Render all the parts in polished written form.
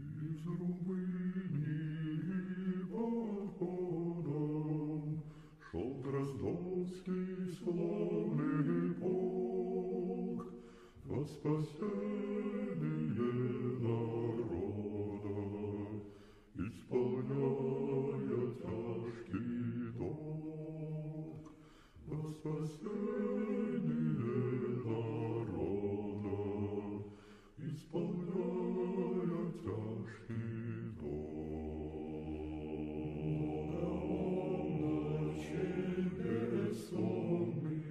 Из Румынии походом шел Дроздовский славный полк во спасение народа, исполняя тяжкий долг. Во спасение народа, исполняя тяжкий долг. О, ночи бессонных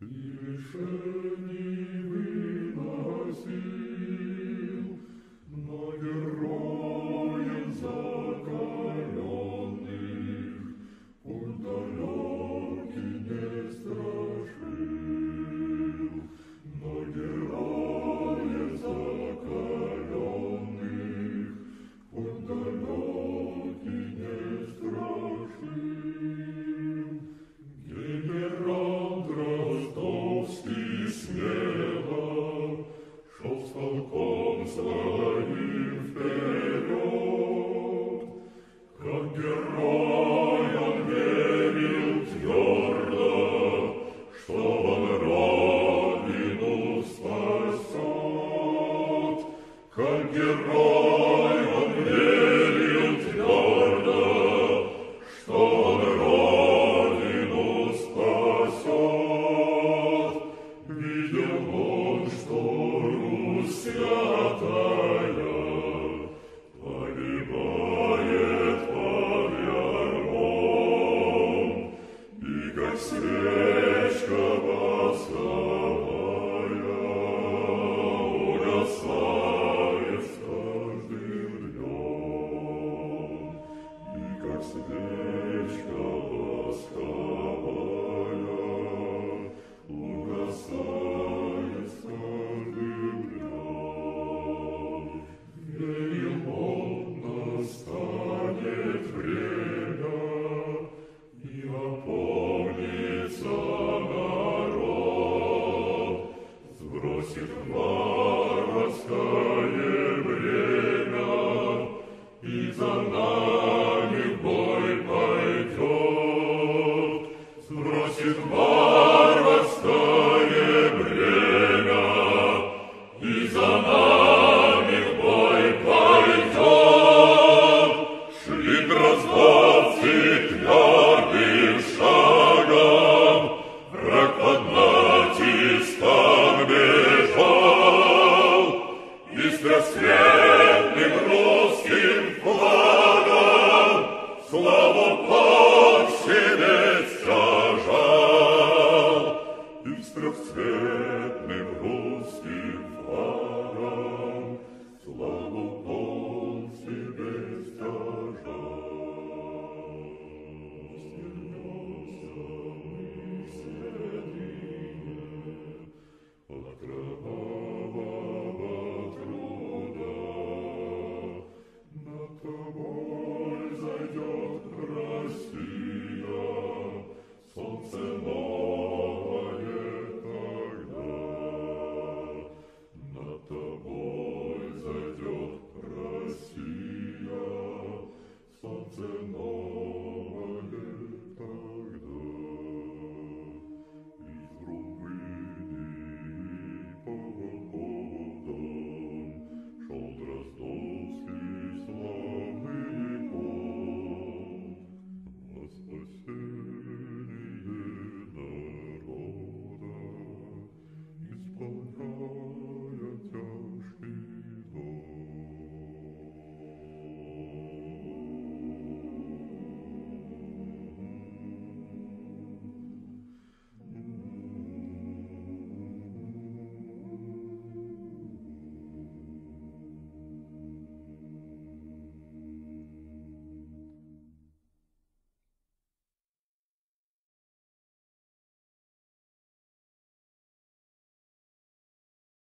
и лишений выносил, но героев закаленных путь далекий не страшил, но героев закаленных путь далекий не страшил. Генерал Дроздовский смело шел с полком своим вперед, как герой он верил твердо, что он родину спасет, как герой он верил твердо, что он родину спасет. Видел он, что Русь святая погибает под ярмом, и как свечка восковая угасает с каждым днем, и как свечка восковая угасает с каждым днем. Верил он, настанет время, и опомнится народ, сбросит варварское бремя, и за нами в бой пойдет, сбросит варварское бремя, и за нами в бой пойдет. Шли Дроздовцы твердым шагом, враг под натиском бежал, и с рассветом